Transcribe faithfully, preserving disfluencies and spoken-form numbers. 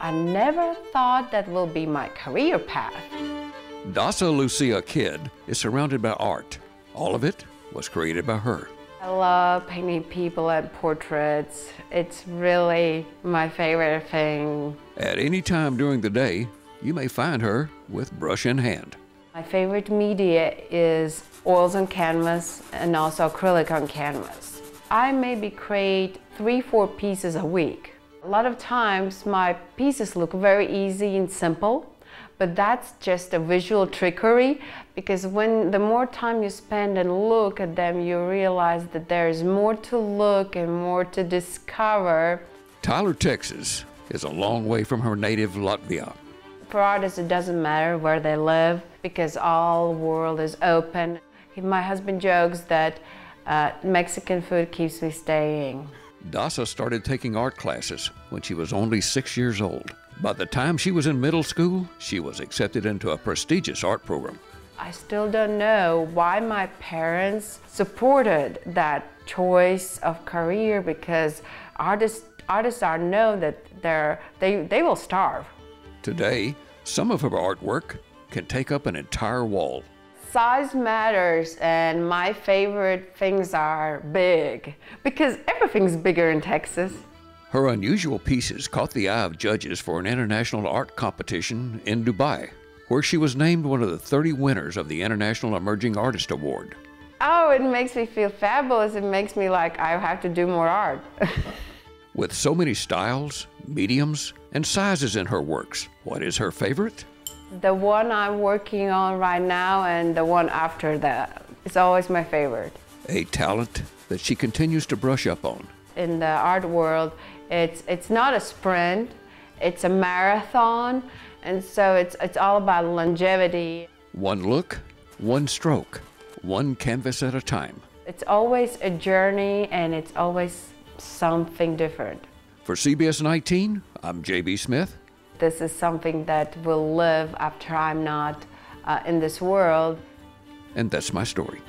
I never thought that will be my career path. Dace Lucia Kidd is surrounded by art. All of it was created by her. I love painting people and portraits. It's really my favorite thing. At any time during the day, you may find her with brush in hand. My favorite media is oils on canvas and also acrylic on canvas. I maybe create three, four pieces a week. A lot of times my pieces look very easy and simple, but that's just a visual trickery, because when the more time you spend and look at them, you realize that there's more to look and more to discover. Tyler, Texas is a long way from her native Latvia. For artists, it doesn't matter where they live, because all the world is open. My husband jokes that uh, Mexican food keeps me staying. Dace started taking art classes when she was only six years old. By the time she was in middle school, she was accepted into a prestigious art program. I still don't know why my parents supported that choice of career, because artists, artists are known that they're, they, they will starve. Today, some of her artwork can take up an entire wall. Size matters, and my favorite things are big, because everything's bigger in Texas. Her unusual pieces caught the eye of judges for an international art competition in Dubai, where she was named one of the thirty winners of the International Emerging Artist Award. Oh, it makes me feel fabulous. It makes me like I have to do more art. With so many styles, mediums, and sizes in her works, what is her favorite? The one I'm working on right now and the one after that is always my favorite. A talent that she continues to brush up on. In the art world, it's, it's not a sprint, it's a marathon, and so it's, it's all about longevity. One look, one stroke, one canvas at a time. It's always a journey, and it's always something different. For C B S nineteen, I'm J B Smith. This is something that will live after I'm not uh, in this world. And that's my story.